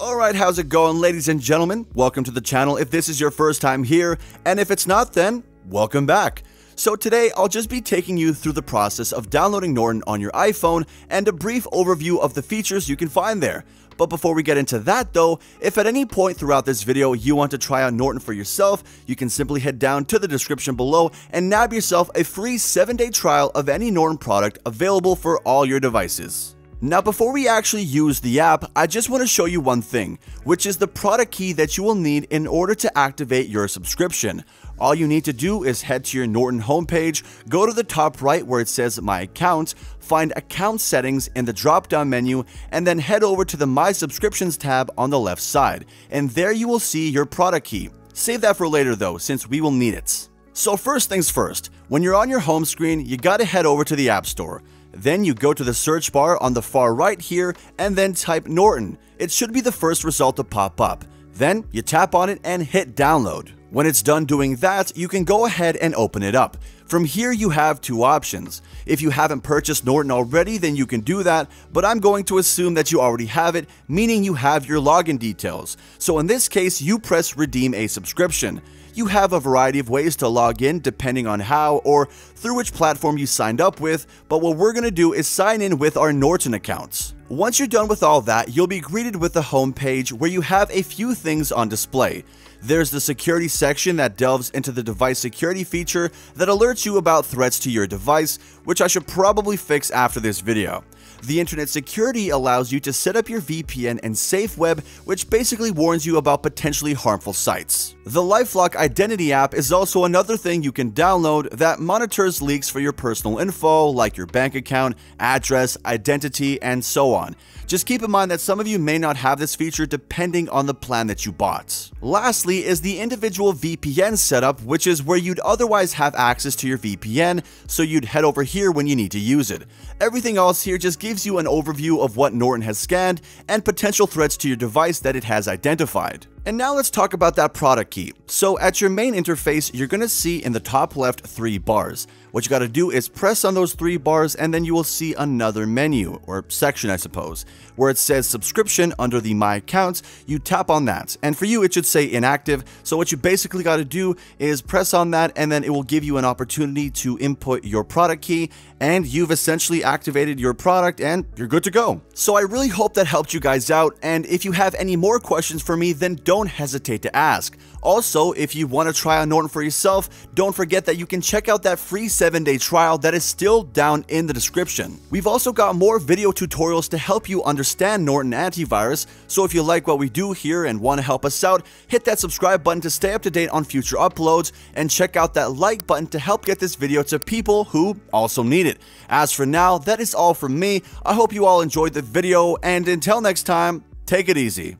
Alright, how's it going, ladies and gentlemen? Welcome to the channel if this is your first time here, and if it's not, then welcome back. So today, I'll just be taking you through the process of downloading Norton on your iPhone and a brief overview of the features you can find there. But before we get into that though, if at any point throughout this video you want to try out Norton for yourself, you can simply head down to the description below and nab yourself a free 7-day trial of any Norton product available for all your devices. Now before we actually use the app, I just want to show you one thing, which is the product key that you will need in order to activate your subscription. All you need to do is head to your Norton homepage, go to the top right where it says My Account, find Account Settings in the drop-down menu, and then head over to the My Subscriptions tab on the left side, and there you will see your product key. Save that for later though, since we will need it. So first things first, when you're on your home screen, you gotta head over to the App Store. Then you go to the search bar on the far right here and then type Norton. It should be the first result to pop up. Then you tap on it and hit download. When it's done doing that, you can go ahead and open it up. From here you have two options. If you haven't purchased Norton already, then you can do that, but I'm going to assume that you already have it, meaning you have your login details. So in this case, you press redeem a subscription. You have a variety of ways to log in depending on how or through which platform you signed up with, but what we're going to do is sign in with our Norton accounts. Once you're done with all that, you'll be greeted with the home page where you have a few things on display. There's the security section that delves into the device security feature that alerts you about threats to your device, which I should probably fix after this video. The internet security allows you to set up your VPN and Safe Web, which basically warns you about potentially harmful sites. The LifeLock identity app is also another thing you can download that monitors leaks for your personal info like your bank account, address, identity, and so on. Just keep in mind that some of you may not have this feature depending on the plan that you bought. Lastly is the individual VPN setup, which is where you'd otherwise have access to your VPN, so you'd head over here when you need to use it. Everything else here just gives you an overview of what Norton has scanned and potential threats to your device that it has identified. And now let's talk about that product key. So at your main interface, you're going to see in the top left 3 bars. What you got to do is press on those 3 bars and then you will see another menu, or section I suppose, where it says subscription under the My Accounts. You tap on that, and for you it should say inactive, so what you basically got to do is press on that and then it will give you an opportunity to input your product key, and you've essentially activated your product and you're good to go. So I really hope that helped you guys out, and if you have any more questions for me, then don't hesitate to ask. Also, if you want to try out Norton for yourself, don't forget that you can check out that free 7-day trial that is still down in the description. We've also got more video tutorials to help you understand Norton antivirus, so if you like what we do here and want to help us out, hit that subscribe button to stay up to date on future uploads, and check out that like button to help get this video to people who also need it. As for now, that is all from me. I hope you all enjoyed the video, and until next time, take it easy.